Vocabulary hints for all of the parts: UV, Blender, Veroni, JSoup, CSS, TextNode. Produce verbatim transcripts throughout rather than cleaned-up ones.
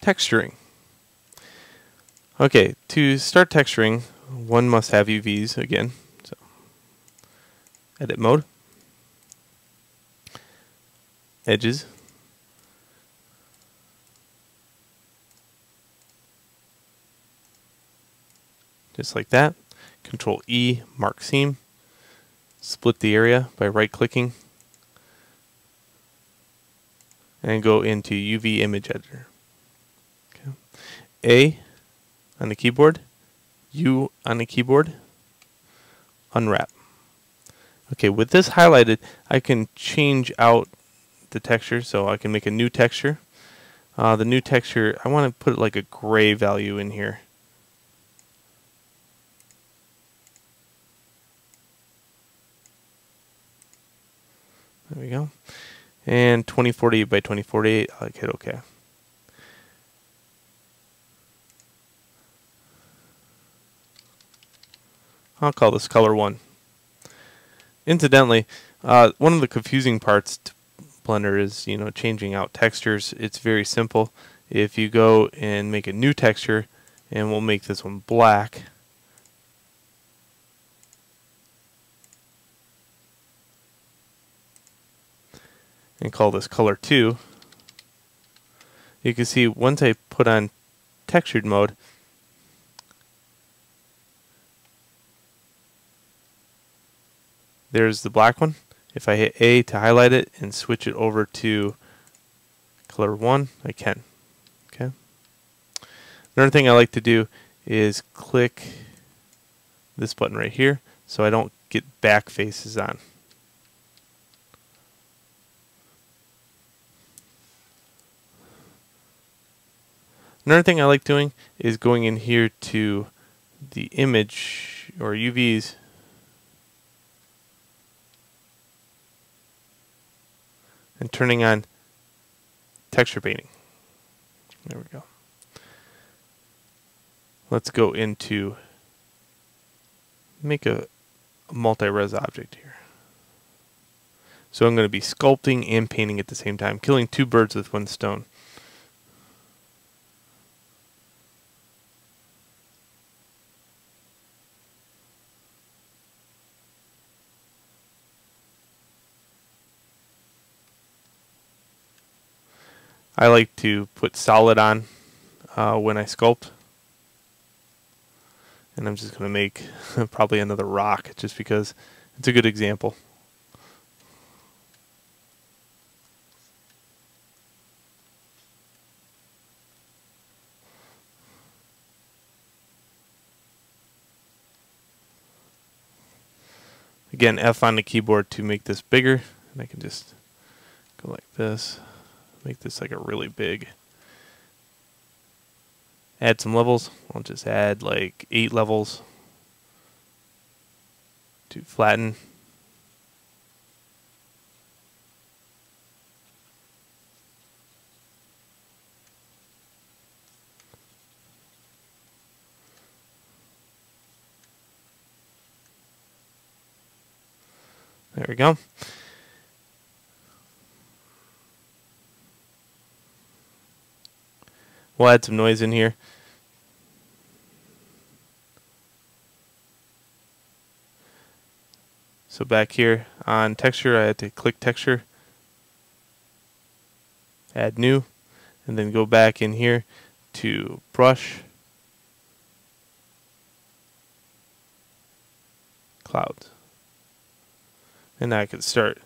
texturing. Okay, to start texturing, one must have U Vs again. So, edit mode, edges. Just like that. Control E, mark seam. Split the area by right clicking. And go into U V image editor. Okay. A on the keyboard, U on the keyboard, unwrap. Okay, with this highlighted, I can change out the texture, so I can make a new texture. Uh, the new texture, I want to put like a gray value in here. There we go. And twenty forty by twenty forty-eight, I'll hit OK. I'll call this color one. Incidentally, uh, one of the confusing parts to Blender is, you know, changing out textures. It's very simple. If you go and make a new texture, and we'll make this one black. And call this color two. You can see once I put on textured mode, there's the black one. If I hit A to highlight it and switch it over to color one, I can. Okay. Another thing I like to do is click this button right here so I don't get back faces on. Another thing I like doing is going in here to the image or U Vs and turning on texture painting. There we go. Let's go into make a, a multi-res object here. So I'm going to be sculpting and painting at the same time, killing two birds with one stone. I like to put solid on uh, when I sculpt. And I'm just going to make probably another rock just because it's a good example. Again, F on the keyboard to make this bigger. And I can just go like this. Make this like a really big. Add some levels. I'll just add like eight levels to flatten. There we go. We'll add some noise in here. So back here on texture, I had to click texture, add new, and then go back in here to brush, clouds. And now I can start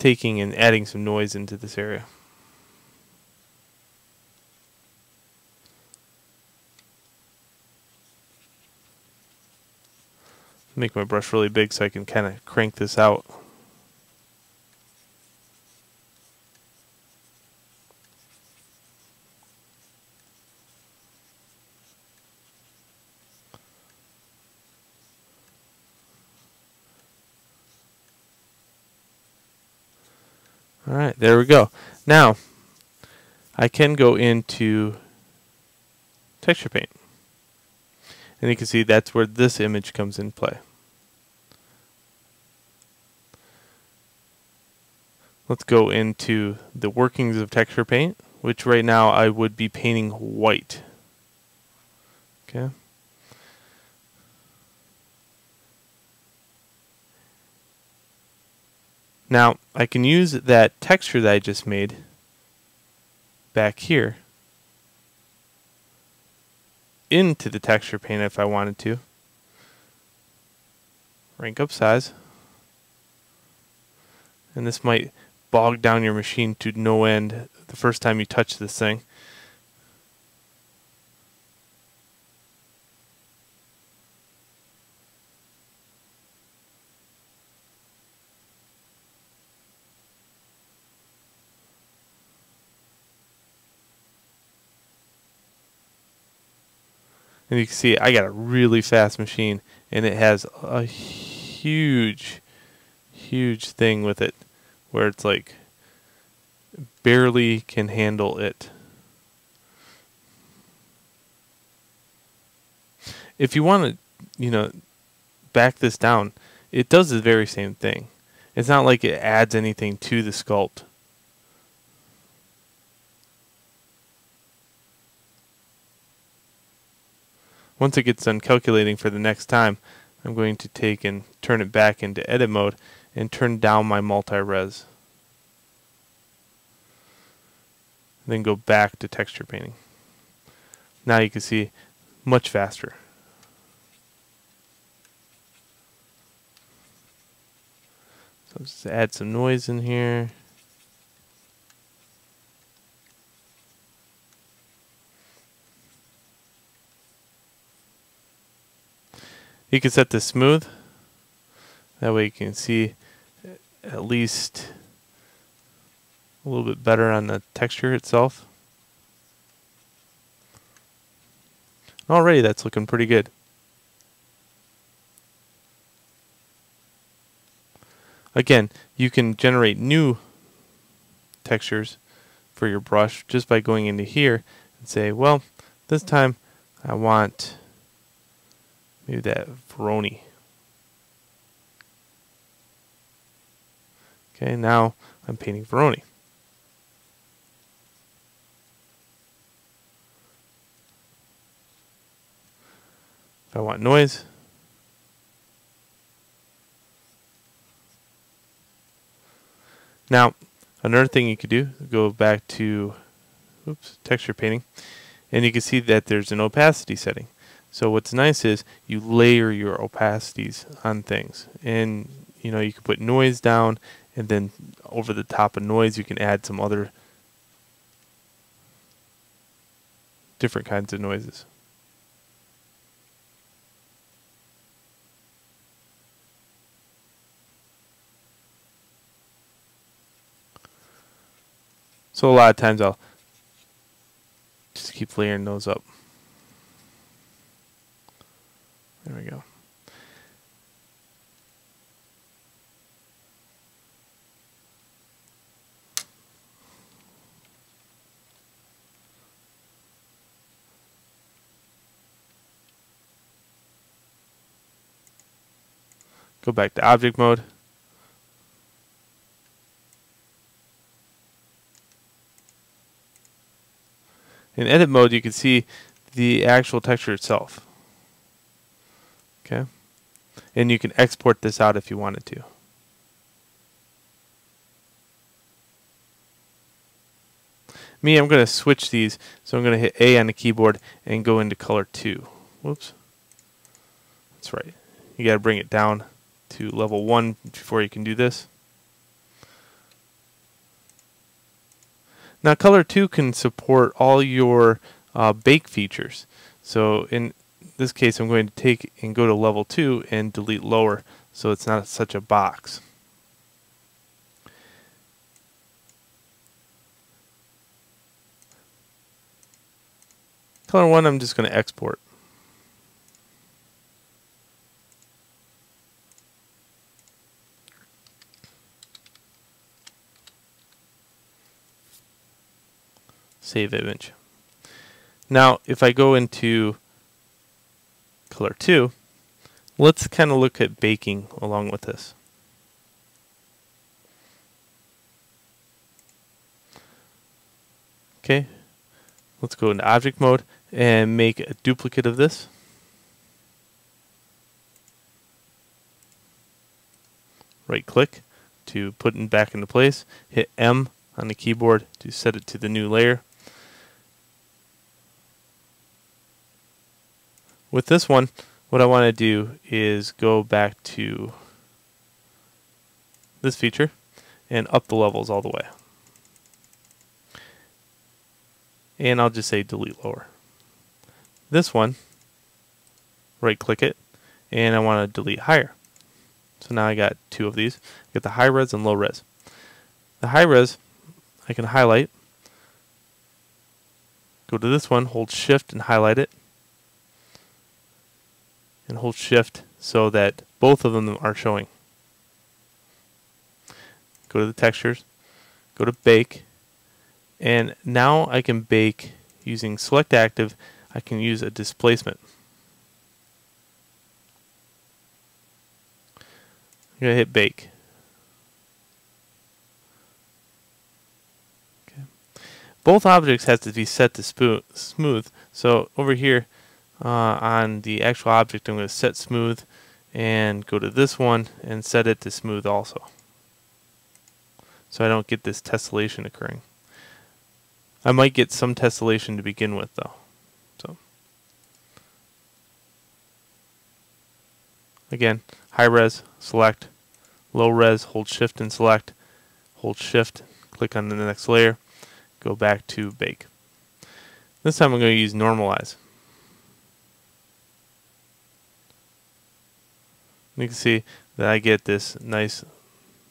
taking and adding some noise into this area. Make my brush really big so I can kind of crank this out. All right, there we go. Now, I can go into texture paint. And you can see that's where this image comes in play. Let's go into the workings of texture paint. which right now I would be painting white. Okay. Now I can use that texture that I just made back here into the texture pane if I wanted to. Rank up size. And this might bog down your machine to no end the first time you touch this thing. And you can see I got a really fast machine, and it has a huge, huge thing with it where it's like barely can handle it. If you want to, you know, back this down, it does the very same thing. It's not like it adds anything to the sculpt. Once it gets done calculating for the next time, I'm going to take and turn it back into edit mode and turn down my multi-res. Then go back to texture painting. Now you can see much faster. So let's add some noise in here. You can set this smooth, that way you can see at least a little bit better on the texture itself. Already that's looking pretty good. Again, you can generate new textures for your brush just by going into here and say, well, this time I want maybe that Veroni. Okay, now I'm painting Veroni. If I want noise, now another thing you could do, go back to oops, texture painting, and you can see that there's an opacity setting. So what's nice is you layer your opacities on things, and you know, you can put noise down, and then over the top of noise you can add some other different kinds of noises. So a lot of times I'll just keep layering those up. There we go. Go back to object mode. In edit mode, you can see the actual texture itself. Okay, and you can export this out if you wanted to. Me, I'm going to switch these, so I'm going to hit A on the keyboard and go into color two. Whoops. That's right. You got to bring it down to level one before you can do this. Now, color two can support all your uh, bake features. So in this case, I'm going to take and go to level two and delete lower, so it's not such a box. Color one, I'm just going to export. Save image. Now, if I go into color two, let's kind of look at baking along with this. Okay, let's go into object mode and make a duplicate of this. Right click to put it back into place. Hit M on the keyboard to set it to the new layer. With this one, what I want to do is go back to this feature and up the levels all the way. And I'll just say delete lower. This one, right click it, and I want to delete higher. So now I got two of these. I got the high res and low res. The high res, I can highlight, go to this one, hold shift and highlight it, and hold shift so that both of them are showing. Go to the textures, go to bake, and now I can bake using select active. I can use a displacement. I'm going to hit bake. Okay. Both objects have to be set to smooth. So over here uh, on the actual object, I'm going to set smooth and go to this one and set it to smooth also. So I don't get this tessellation occurring. I might get some tessellation to begin with though. So again, high res, select, low res, hold shift and select, hold shift, click on the next layer, go back to bake. This time I'm going to use normalize. You can see that I get this nice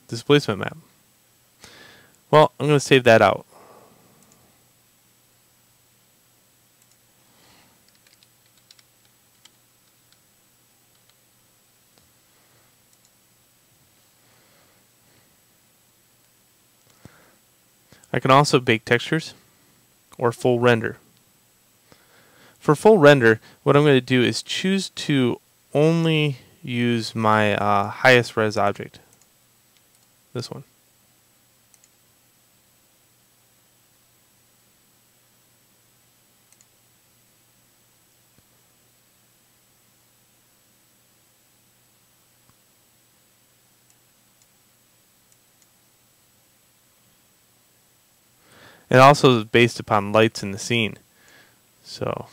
displacement map. Well, I'm going to save that out. I can also bake textures or full render. For full render, what I'm going to do is choose to only use my uh, highest res object, this one. It also is based upon lights in the scene. So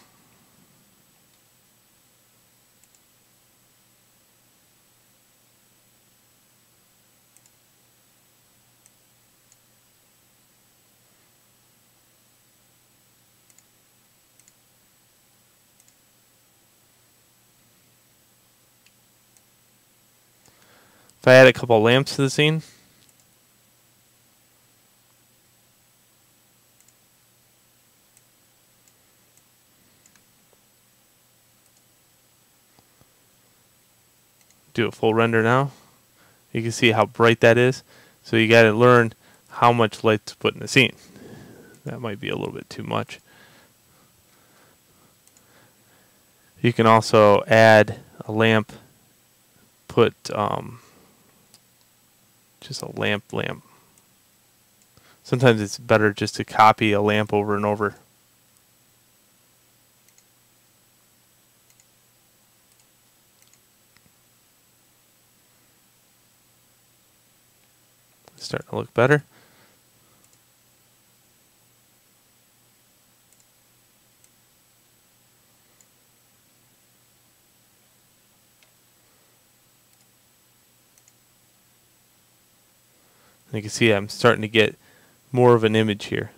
if I add a couple lamps to the scene, do a full render now. You can see how bright that is. So you got to learn how much light to put in the scene. That might be a little bit too much. You can also add a lamp, put um, just a lamp lamp. Sometimes it's better just to copy a lamp over and over. Starting to look better. And you can see I'm starting to get more of an image here.